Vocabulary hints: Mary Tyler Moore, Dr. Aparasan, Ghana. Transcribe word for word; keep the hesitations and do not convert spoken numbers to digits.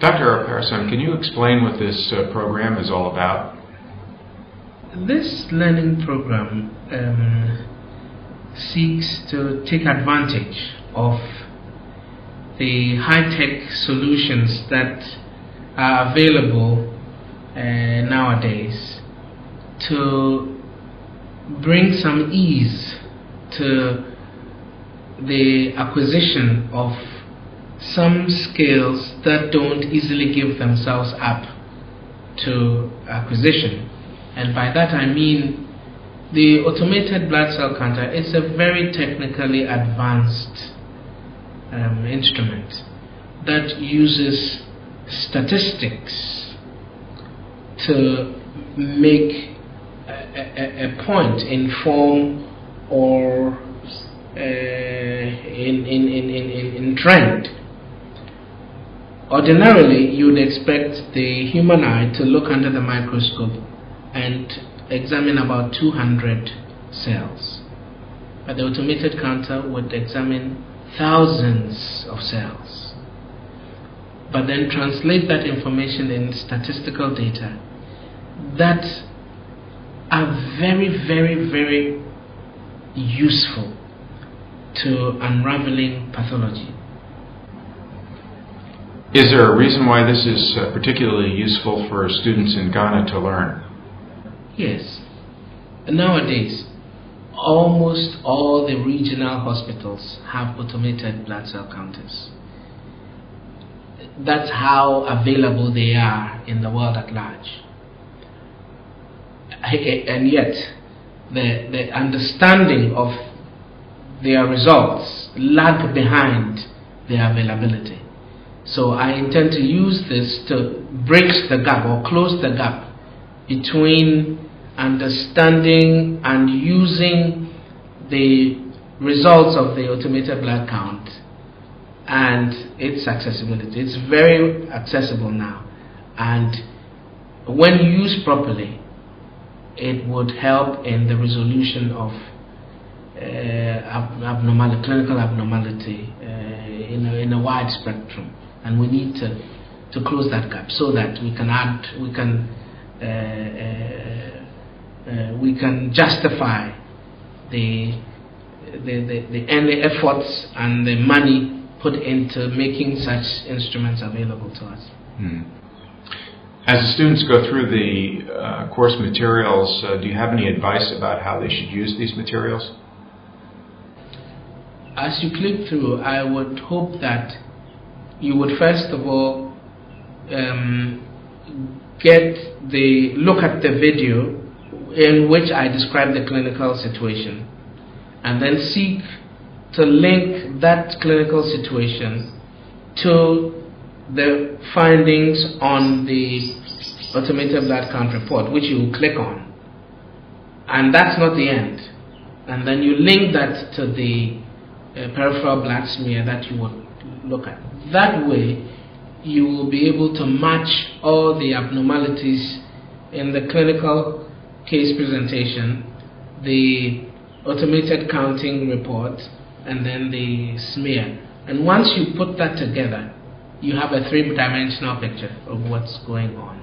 Doctor Aparasan, can you explain what this uh, program is all about? This learning program um, seeks to take advantage of the high-tech solutions that are available uh, nowadays to bring some ease to the acquisition of some skills that don't easily give themselves up to acquisition. And by that I mean the automated blood cell counter is a very technically advanced um, instrument that uses statistics to make a, a, a point, inform or uh, in, in, in, in, in trend. Ordinarily, you would expect the human eye to look under the microscope and examine about two hundred cells, but the automated counter would examine thousands of cells, but then translate that information in statistical data that are very, very, very useful to unraveling pathology. Is there a reason why this is uh, particularly useful for students in Ghana to learn? Yes. Nowadays, almost all the regional hospitals have automated blood cell counters. That's how available they are in the world at large. And yet, the, the understanding of their results lag behind their availability. So I intend to use this to bridge the gap or close the gap between understanding and using the results of the automated blood count and its accessibility. It's very accessible now, and when used properly, it would help in the resolution of uh, ab abnormality, clinical abnormality uh, in, a, in a wide spectrum. And we need to, to close that gap so that we can add, we can, uh, uh, uh, we can justify the the, the the the efforts and the money put into making such instruments available to us. Hmm. As the students go through the uh, course materials, uh, do you have any advice about how they should use these materials? As you click through, I would hope that you would first of all um, get the look at the video in which I describe the clinical situation, and then seek to link that clinical situation to the findings on the automated blood count report, which you click on. And that's not the end. And then you link that to the uh, peripheral blood smear that you would look at. That way you will be able to match all the abnormalities in the clinical case presentation, the automated counting report, and then the smear. And once you put that together, you have a three-dimensional picture of what's going on.